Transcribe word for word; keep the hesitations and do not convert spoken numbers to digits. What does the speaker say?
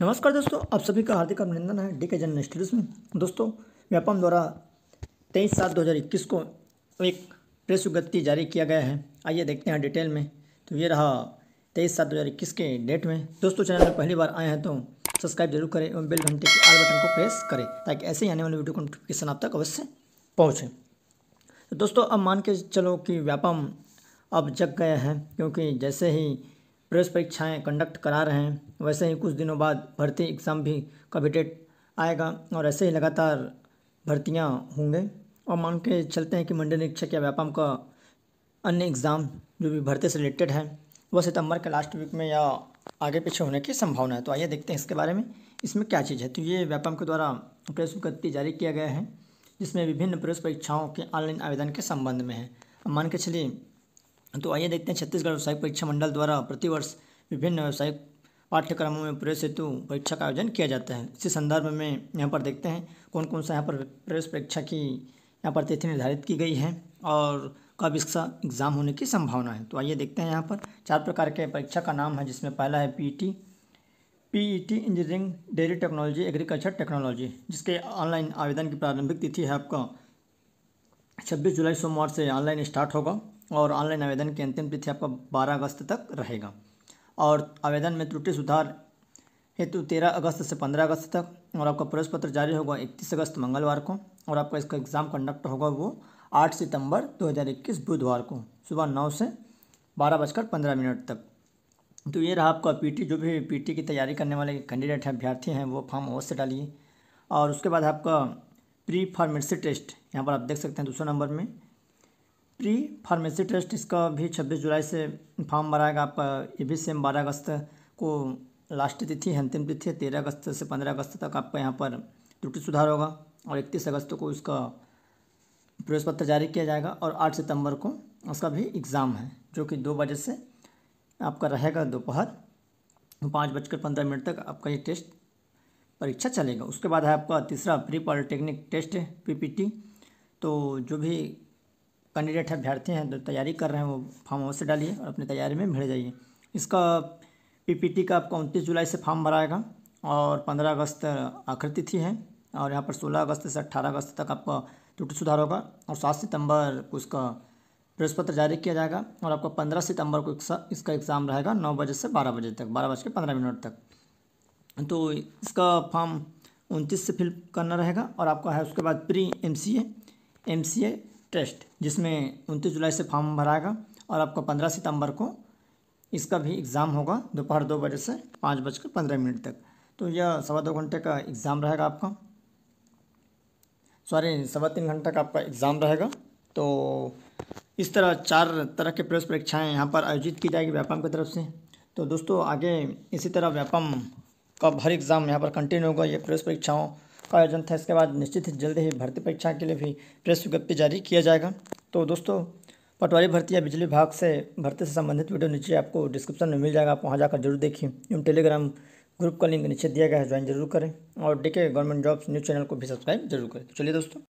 नमस्कार दोस्तों, आप सभी का हार्दिक अभिनंदन है डीके जनरल स्टडीज़ में। दोस्तों, व्यापम द्वारा तेईस सात दो हज़ार इक्कीस को एक प्रेस विज्ञप्ति जारी किया गया है। आइए देखते हैं डिटेल में। तो ये रहा तेईस सात दो हज़ार इक्कीस के डेट में। दोस्तों, चैनल में पहली बार आए हैं तो सब्सक्राइब जरूर करें और बेल घंटे के आल बटन को प्रेस करें ताकि ऐसे ही आने वाले वीडियो को नोटिफिकेशन आप तक अवश्य पहुँचें। तो दोस्तों, अब मान के चलो कि व्यापम अब जग गए हैं, क्योंकि जैसे ही प्रेस परीक्षाएं कंडक्ट करा रहे हैं वैसे ही कुछ दिनों बाद भर्ती एग्ज़ाम भी का भी डेट आएगा और ऐसे ही लगातार भर्तियां होंगे। और मान के चलते हैं कि मंडल निरीक्षक या व्यापम का अन्य एग्ज़ाम जो भी भर्ती से रिलेटेड है वह सितंबर के लास्ट वीक में या आगे पीछे होने की संभावना है। तो आइए देखते हैं इसके बारे में, इसमें क्या चीज़ है। तो ये व्यापम के द्वारा प्रेस विज्ञप्ति जारी किया गया है जिसमें विभिन्न प्रेस परीक्षाओं के ऑनलाइन आवेदन के संबंध में है। मान के चलिए, तो आइए देखते हैं, छत्तीसगढ़ व्यावसायिक परीक्षा मंडल द्वारा प्रतिवर्ष विभिन्न व्यावसायिक पाठ्यक्रमों में प्रेस हेतु परीक्षा का आयोजन किया जाता है। इसी संदर्भ में यहाँ पर देखते हैं कौन कौन सा यहाँ पर प्रेस परीक्षा की यहाँ पर तिथि निर्धारित की गई है और कब इसका एग्ज़ाम होने की संभावना है। तो आइए देखते हैं, यहाँ पर चार प्रकार के परीक्षा का नाम है जिसमें पहला है PET, PET engineering, dairy technology, agriculture technology, जिसके ऑनलाइन आवेदन की प्रारंभिक तिथि है आपका छब्बीस जुलाई सोमवार से ऑनलाइन स्टार्ट होगा और ऑनलाइन आवेदन की अंतिम तिथि आपका बारह अगस्त तक रहेगा। और आवेदन में त्रुटि सुधार हेतु तेरह अगस्त से पंद्रह अगस्त तक, और आपका प्रवेश पत्र जारी होगा इकतीस अगस्त मंगलवार को, और आपका इसका एग्ज़ाम कंडक्ट होगा वो आठ सितंबर दो हज़ार इक्कीस बुधवार को सुबह नौ से बारह बजकर पंद्रह मिनट तक। तो ये रहा आपका पीटी। जो भी पीटी की तैयारी करने वाले कैंडिडेट हैं, अभ्यर्थी हैं, वो फॉर्म अवश्य डालिए। और उसके बाद आपका प्री फार्मेसी टेस्ट, यहाँ पर आप देख सकते हैं दूसरा नंबर में प्री फार्मेसी टेस्ट, इसका भी छब्बीस जुलाई से फॉर्म भराएगा आपका। ये भी सेम बारह अगस्त को लास्ट तिथि है, अंतिम तिथि है। तेरह अगस्त से पंद्रह अगस्त तक आपका यहाँ पर त्रुटि सुधार होगा और इकतीस अगस्त को इसका प्रवेश पत्र जारी किया जाएगा और आठ सितंबर को उसका भी एग्ज़ाम है जो कि दो बजे से आपका रहेगा, दोपहर पाँच बजकर पंद्रह मिनट तक आपका ये टेस्ट परीक्षा चलेगा। उसके बाद है आपका तीसरा प्री पॉलिटेक्निक टेस्ट पीपीटी। तो जो भी कैंडिडेट है, अभ्यर्थी हैं, जो तैयारी कर रहे हैं, वो फॉर्म अवश्य डालिए और अपनी तैयारी में भिड़ जाइए। इसका पीपीटी का आपका उनतीस जुलाई से फॉर्म भराएगा और पंद्रह अगस्त आखिरी तिथि है, और यहाँ पर सोलह अगस्त से अठारह अगस्त तक आपका त्रुटि सुधार होगा और सात सितंबर को इसका प्रवेश पत्र जारी किया जाएगा और आपका पंद्रह सितंबर को इसका एग्ज़ाम रहेगा नौ बजे से बारह बजे तक, बारह बज के पंद्रह मिनट तक। तो इसका फॉर्म उनतीस से फिल करना रहेगा। और आपका है उसके बाद pre M C A M C A test, जिसमें उनतीस जुलाई से फॉर्म भराएगा और आपका पंद्रह सितंबर को इसका भी एग्ज़ाम होगा दोपहर दो बजे से पाँच बजकर पंद्रह मिनट तक। तो यह सवा दो घंटे का एग्ज़ाम रहेगा आपका, सॉरी सवा तीन घंटे का आपका एग्ज़ाम रहेगा। तो इस तरह चार तरह के प्रेस परीक्षाएं यहाँ पर आयोजित की जाएगी व्यापम की तरफ से। तो दोस्तों, आगे इसी तरह व्यापम का हर एग्ज़ाम यहाँ पर कंटिन्यू होगा। ये प्रेस परीक्षाओं का आयोजन था, इसके बाद निश्चित ही जल्द ही भर्ती परीक्षा के लिए भी प्रेस विज्ञप्ति जारी किया जाएगा। तो दोस्तों, पटवारी भर्ती या बिजली विभाग से भर्ती से संबंधित वीडियो नीचे आपको डिस्क्रिप्शन में मिल जाएगा, आप वहाँ जाकर जरूर देखिए। एवं टेलीग्राम ग्रुप का लिंक नीचे दिया गया है, ज्वाइन जरूर करें और DK government jobs news channel को भी सब्सक्राइब जरूर करें। तो चलिए दोस्तों।